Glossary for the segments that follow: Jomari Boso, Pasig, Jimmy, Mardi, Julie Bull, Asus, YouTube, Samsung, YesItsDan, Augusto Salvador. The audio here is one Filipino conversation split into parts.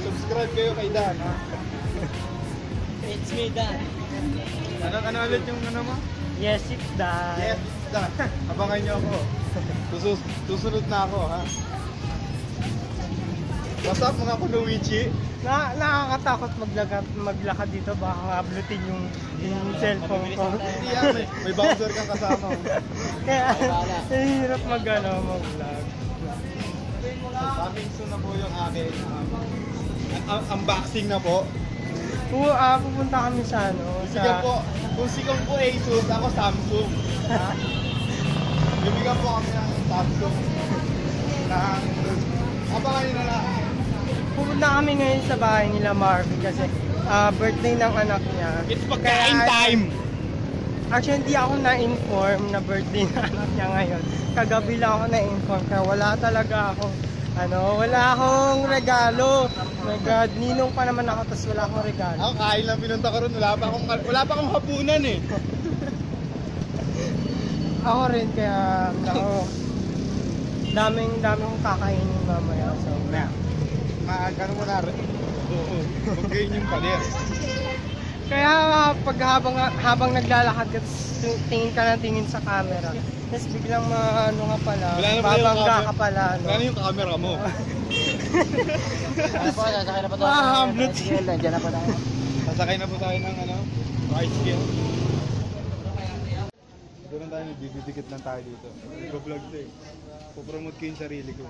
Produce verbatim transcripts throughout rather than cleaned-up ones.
Subscribe kayo kay Dan, ha? It's me, Dan. Ano-ano ulit yung ano mo? Yes, it's Dan. Yes, it's Dan. Abangan nyo ako. Tusus tusunod na ako, ha? What's up, mga kunuwichi? Na nakakatakot maglakad, maglakad dito. Baka mablutin yung, yung cellphone ko. Hindi yan, may, may bouncer kang kasama. Kaya, hirap mag-ano, mag-vlog. Coming soon na po yung akin. Um, unboxing na po. Oo, uh, pupunta kami sa ano. Sige sa... po, kung sikong po Asus, ako Samsung. Bibigyan po kami ng Samsung. Nah, abangan nyo na lang. Pupunta kami ngayon sa bahay nila Mardi kasi uh, birthday ng anak niya. It's pagkain time! Actually, hindi ako na-inform na birthday na anak niya ngayon. Kagabi lang ako na-inform kaya wala talaga ako, ano, wala akong regalo. Oh my God, ninong pa naman ako tapos wala akong regalo. Ako kain lang pinunta ko rin, wala pa akong, wala pa akong hapunan eh. Ako rin kaya, ako, daming daming kong kakainin mamaya. So, yeah. Maagano mo na rin. Oo, magkain yung pader. Kaya pag habang, habang naglalakad at tingin ka na tingin sa camera, tapos biglang ma, ano nga pala, babangga ka pala. Wala na yung camera mo. Mahamblot siya. Sasakay na po tayo ng ano, rice cake. Doon tayo, nagdidikit lang tayo dito. Nag-vlog to eh. Pupromote ko yung sarili ko.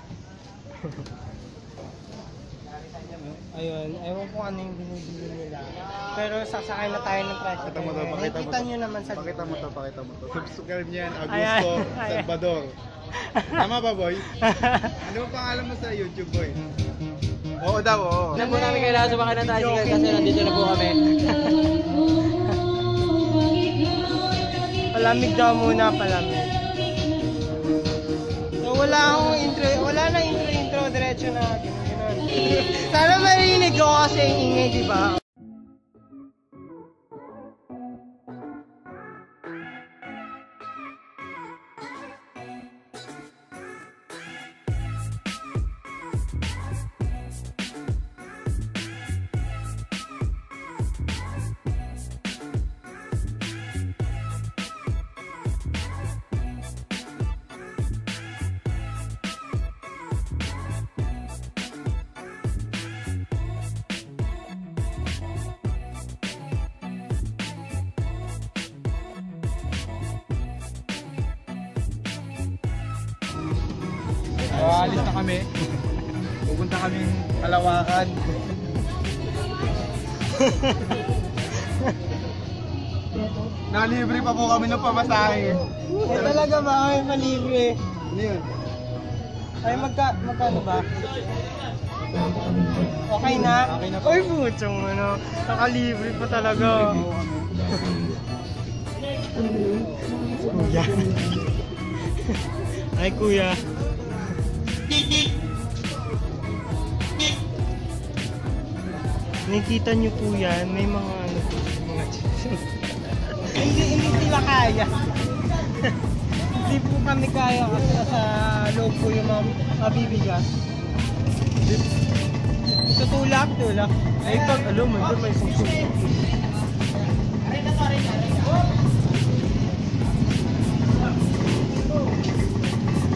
Ayun, ewan ko ano yung binibili nila. Pero sasakay na tayo ng price. Pakita mo to, pakita mo to. Nakikita nyo naman sa pakita mo to, pakita mo to. Subscribe niyan, Augusto Salvador. Tama ba, boy? Ano ang pangalan mo sa YouTube, boy? Oo daw, oo. Diyan po namin kailangan sumakay na tayo kasi nandito na po kami. Palamig daw muna, palamig. So wala akong intro, wala na intro-intro, diretso na agad. Sana marinig ko kasi yung ingay, di ba? Alis na kami. Pupunta kami Kalawakan. Nalibre pa po kami ng pamasahe. Eh talaga ba? Ay, malibre. Ano yun? Ay, magka, magkano ba? Okay na? Okay na po. Uy, putsong ano. Nakalibre pa talaga. Kuya. Ay, kuya. Nakikita niyo po yan. May mga ano po. Mga hindi, hindi sila kaya. Hindi po kami kaya kasi nasa loob po yung mga mabibigas. Tutulak, tulak. Ay, pag alam mo, doon may susunod. Arena, arena, arena.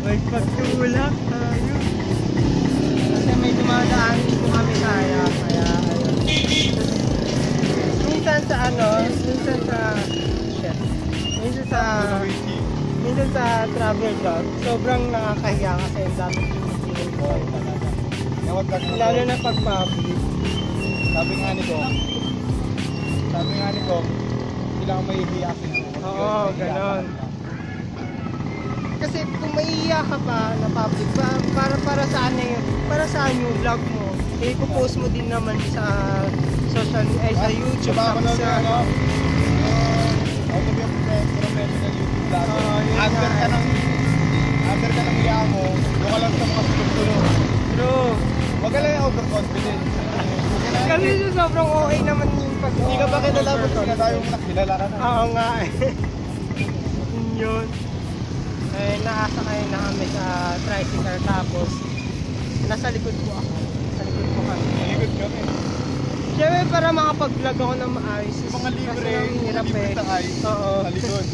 Ay, pag tulak tayo. Kasi may dumadaan po kami kaya. Kaya, minsan sa ano, minsan sa... Minsan sa... Minsan sa travel vlog, sobrang nakakahiya kasi ang dami pinipigil ko. Lalo na pag public. Sabi nga ni ko, sabi nga ni ko, kailangan maiiyak. Oo, ganon. Kasi kung maiiyak ka pa na public, para para saan na yun? Para saan yung vlog mo? I-post mo din naman sa social, eh, sa YouTube. Sa ano? Auto be professional YouTube vlogger. After ka ng, after ka ng iya mo, doon ka lang sa mga tulog-tulog. True. Huwag ka lang yung overconfident. Kasi sobrang okay naman yung pag... Hindi ka ba kinalabot sila tayong nakilala ka na? Oo nga eh. Yun. Eh, naasa kayo na kami sa tricycle tapos nasa likod ko ako. Nasa likod ko kami. Nasa likod kami. Siyempre para makapag-vlog ako ng maayos. Mga libre, hirap eh. Libre tayo. Oo. Nakalikod.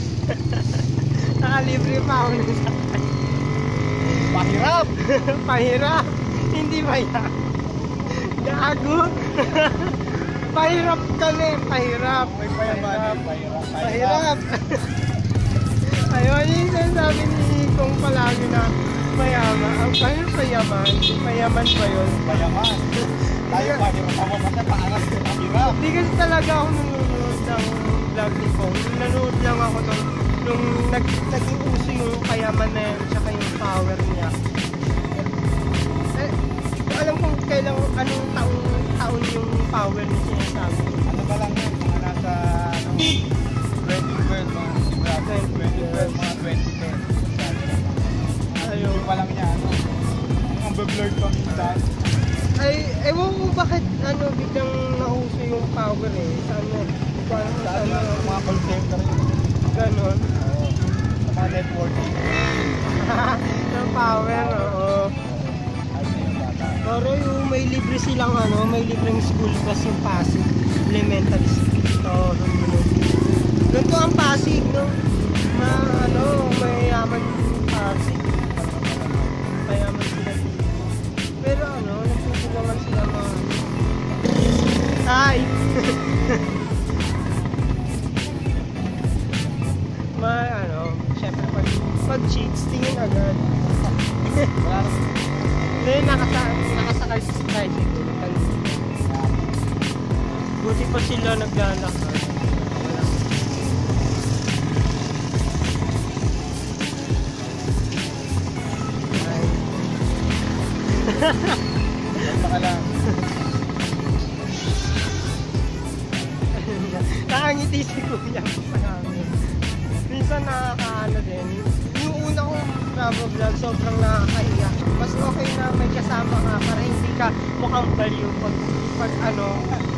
Nakalibre pa ako ng sakay. Pahirap! Pahirap! Hindi mahirap. Gago! Pahirap kami. Pahirap. May pahirap. Pahirap. Pahirap. Ayun, yung sinasabi ni Kong palagi na mayaman. Ang pahirap payaman. Payaman ba yun? Payaman. Tayo pa, di matamot kasi paaras ko ang hirap. Hindi kasi talaga ako nanonood ng vlog ni Kong. Nanonood lang ako nung, nung nag, naging uso yung kayaman na yun, tsaka yung power niya. Eh, alam kong kailang, anong taon, taon yung power niya sinasabi. Ano ba lang yun? Mga nasa, ano, twenty twelve, mga sigurado. twenty twelve, mga twenty ten. Ayun. Yung pa lang niya, ano? Ang bablurred pa minsan. Ay, ewan ko bakit ano, biglang nauso yung power eh. Saan mo? Saan mo? Saan mo? Mga call center yun. Ganon. Oo. Sa mga networking. Yung power, oo. Pero yung may libre silang ano, may libreng school bus yung Pasig. Elementary school. Oo, ganun. Ganito ang Pasig, no? Na ano, mayayaman yung Pasig. Mayayaman sila dito. Pero ano, nagsusubangan sila mga... Hi! Ma, ano, syempre pag, pag cheats, tingin agad. Then, nakasa, nakasakay sa tricycle. Buti pa sila naglalak. Baka lang. Nakangiti si kuya ko sa namin. Minsan nakakaano din. Yung una kong travel vlog sobrang nakakahiya. Mas okay na may kasama ka para hindi ka mukhang baliw pag, pag ano,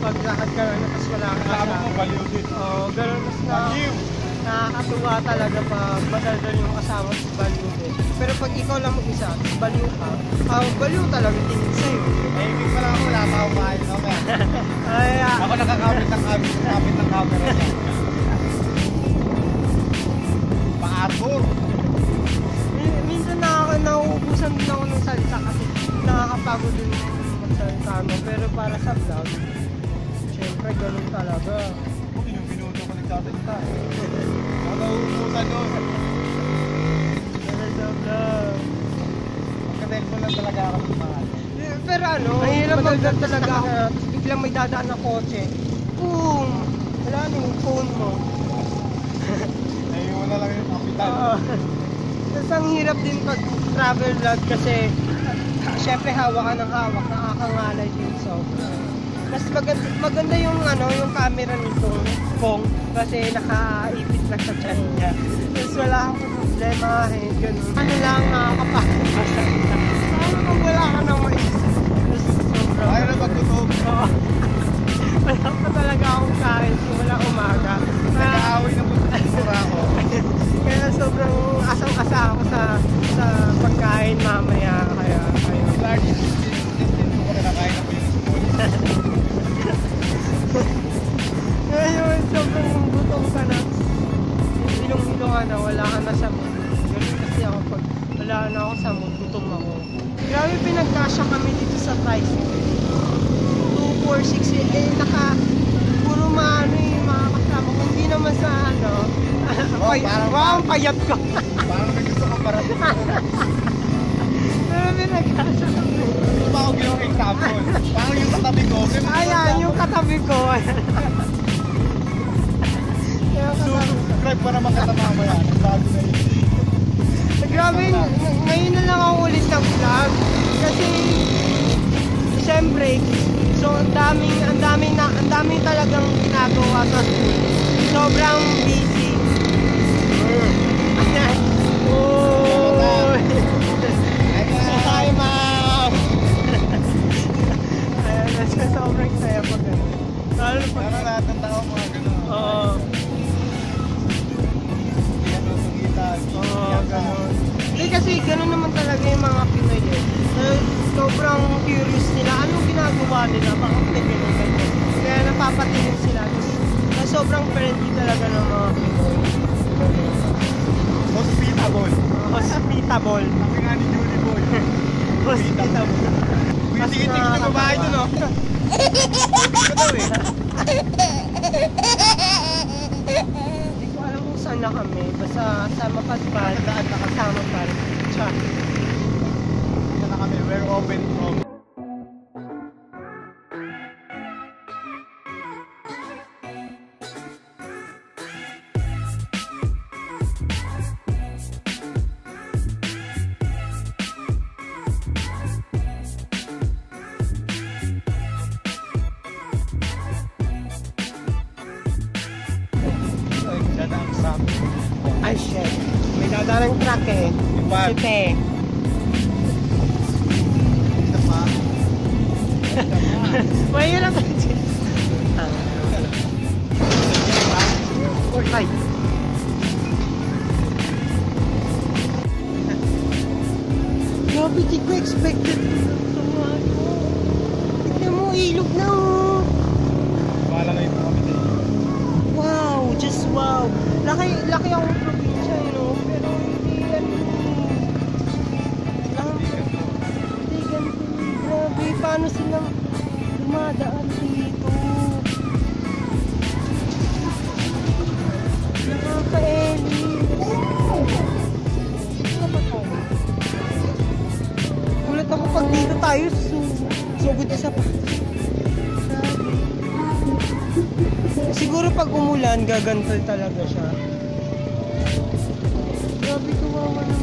pag lakad ka na tapos wala ka kasama. Kasama mo baliw din. Oo, ganun mas na... Baliw! Nakakatuwa talaga pag madaldal yung kasama sa baliw din. Pero pag ikaw lang mag-isa, baliw ka, ah, baliw talaga tingin sa'yo. Ay, hindi pa lang ako wala pa kumain. Okay. Ay, uh, ako nakakapit ng kapit, kapit ng camera. Paatong! Minsan nakaka nauubusan din ako ng salita kasi nakakapagod din ng salita mo. Pero para sa vlog, syempre ganun talaga. Natin ka. Nakauubusan doon. Magka-telefon lang talaga ako ng mahal. Pero ano, mahirap mag-vlog talaga ako. Tapos biglang may dadaan na kotse. Boom! Wala na yung phone mo. Naiiwan na lang yung kapital. Tapos ang hirap din pag travel vlog kasi syempre hawak ng hawak, nakakangalay din sobra. Mas maganda, maganda yung ano, yung camera nito, Pong, kasi nakaipit lang sa tiyan niya. Tapos wala akong problema, eh, ganun. Ano lang nakakapasok uh, sa isa. Ano kung wala ka nang maisip? Tapos sobra. Ayaw na magtutok. Oo. Wala pa talaga akong kain, simula umaga. Nakaaway na butura ko. Kaya sobrang asang-asa ako sa sa pagkain mamaya. Kaya, kaya. Large distance ko na nakain ako yung spoon. Ngayon, sobrang butong ka na. Hilong-hilong ka na, wala ka na sa mood. Ganun kasi ako pag wala na ako sa mood, gutom ako. Grabe pinagkasya kami dito sa tricycle. two four six eh, naka puro maano yung mga kasama ko, hindi naman sa ano oh, pay, parang, wow, payat ko parang may gusto ko para dito pero pinagkasya ko gusto ba ako ginawa kay Tapon parang yung katabi ko ayan yung katabi ko subscribe pa naman katama ko yan bago na yun grabe ngayon na lang ako ulit ng vlog kasi siyempre so, ang daming, ang daming, ang daming talagang ginagawa sa school. Sobrang busy. Ayan. Ooooh. Hi, ma'am. Ayan, that's ka sobrang saya pa gano'n. Lalo pa. Lalo lahat ng tao mga gano'n. Oo. Yan ang sugitan. Oo, gano'n. Hindi kasi gano'n naman talaga yung mga Pinoy eh. Sobrang curious nila. Anong ginagawa nila? Bakit pwede na ganyan? Kaya napapatingin sila. Na sobrang friendly talaga ng mga people. Hospitable. Hospitable. Kasi nga ni Julie Bull. Hospitable. Pwede-itig na babae dun, no? Kataw eh. Hindi ko alam kung saan na kami. Basta sama ka sa pari. Nakasama pari. Tsaka. We're open from ay shit may dadaan ng truck eh sute mahirap na dyan. Ay. Grabe, di ko expected. Tignan mo, ilog na oh. Bahala na yung mga dito. Wow, just wow. Laki, laki akong probinsya, you know. Pero hindi yan. Hindi ganito. Grabe, paano silang dumadaan dito. Nakaka-eli. Gulat ako pag dito tayo. Sugod na sa pa. Siguro pag umulan, gagantal talaga siya. Grabe, kawawa na.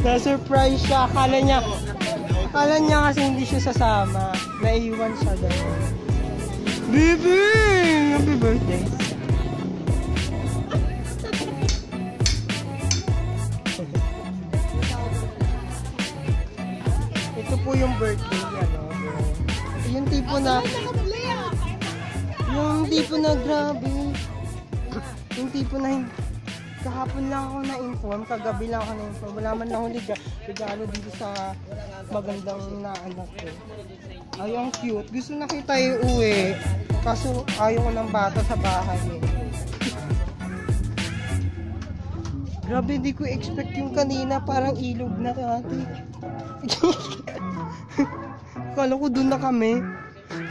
Na-surprise siya. Akala niya, akala niya kasi hindi siya sasama. Naiiwan siya daw. Baby! Happy birthday! Ito po yung birthday niya, no? Yung tipo na... Yung tipo na grabe. Yung tipo na... Kahapon lang ako na-inform, kagabi lang ako na-inform. Wala man lang ako regalo dito sa magandang naanak ko. Ay, ang cute. Gusto na kita iuwi. Kaso ayaw ko ng bata sa bahay eh. Grabe, di ko expect yung kanina. Parang ilog na kati. Kala ko dun na kami.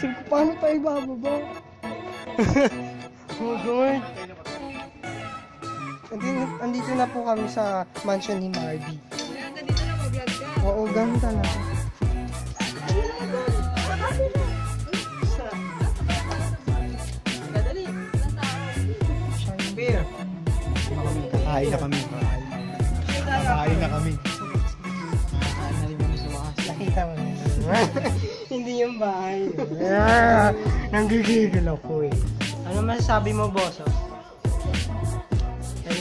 Sabi ko, paano pa ibababa? Oh God. Andito, andito na po kami sa mansion ni Mardi. Andito na mag-vlog ka. Oo, ganun talaga. Dadali. Beer. Kakain na kami. Kakain na kami. Nakita mo na. Hindi yung bahay. Nanggigigil ako eh. Ano masasabi mo, Boso?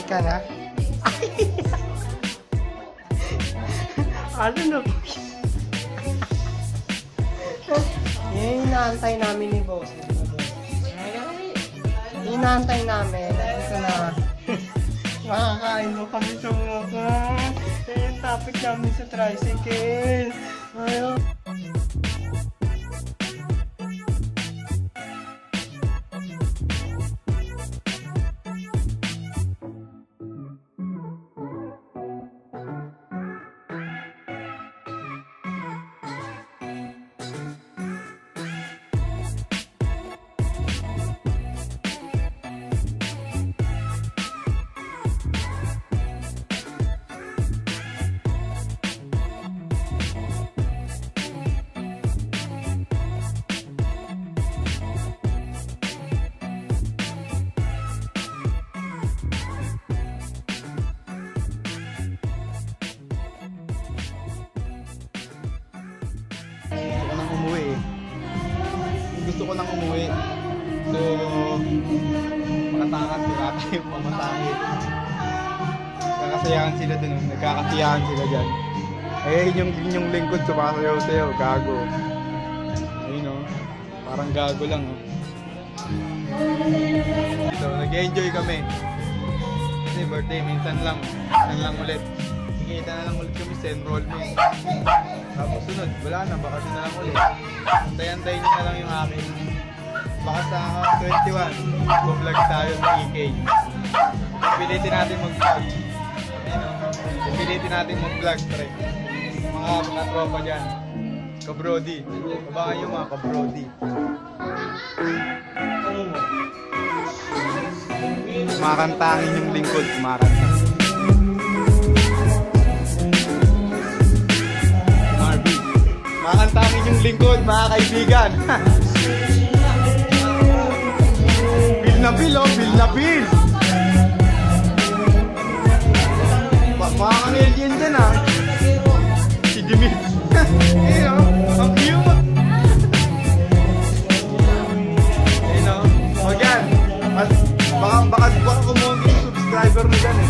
Ka na? Ano na po yun? Yan yung inaantay namin ni Boss. Inaantay namin. Ito na. Makakain mo kami sa mga. Yan yung topic namin sa tricycle. Ayaw. Gusto ko nang umuwi. So, makatangat sila tayo pamatangit. Kakasiyahan sila dun. Nagkakasiyahan sila dyan. Eh, yung, yung lingkod sumasayaw-sayaw. Gago. Ayun o. Oh. Parang gago lang o. Oh. So, nag-enjoy kami. Kasi birthday, minsan lang. Minsan lang ulit. Nakikita na lang ulit kami sa enrollment. Tapos sunod, wala na, baka siya na lang ulit. Antay-antay niyo na lang yung akin. Baka sa twenty-one, mag-vlog tayo sa E K. Pilitin natin mag-vlog. Pilitin natin mag-vlog, pre. Mga mga tropa dyan. Kabrody. Baka yung mga kabrody. Kumakantangin yung lingkod, kumakantangin. Makakantangin yung lingkod, mga kaibigan. Bill na bill, oh, bill na bill. Mga kang-alien dyan, ah. Si Jimmy. Ayun, oh, ang view mo. Ayun, oh. O, yan. Baka, baka, baka kumuha yung subscriber mo dyan, eh.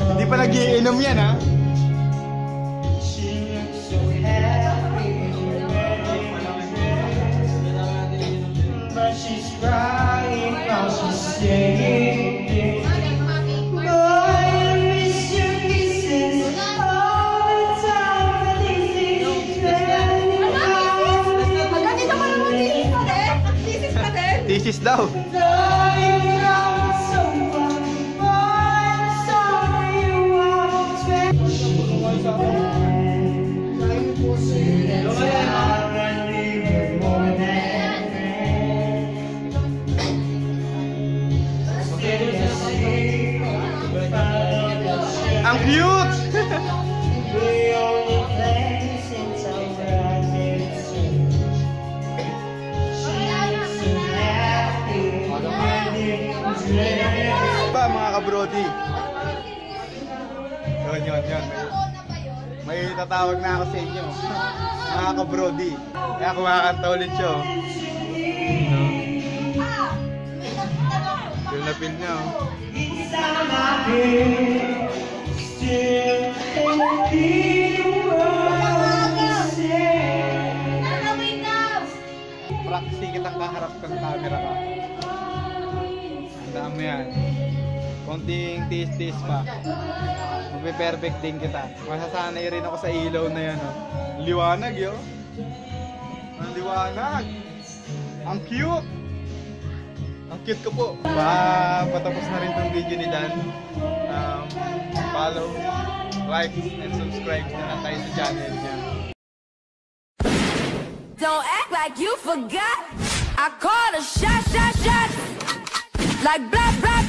Hindi pa nag-iinom yan, ha? Thesis daw. Ang cute! Ba mga kabrody? Yun, yun, yun. May tatawag na ako sa inyo. Mga kabrody. Kaya kumakanta ulit siya. Feel na feel niya. Still thinking what you said. Praksi kitang kaharap kang camera ka. Tandaan mo yan. konting tis-tis pa, mapiperfect din kita. Masasanay rin ako sa ilaw na yan, oh. Liwanag yo, ang liwanag, ang cute, ang cute ko po. Ba, patapos na rin tong video ni Dan. Um, follow, like, and subscribe na lang tayo sa channel niya. Don't act like you forgot. I call a shot, shot, shot. Like blah, blah.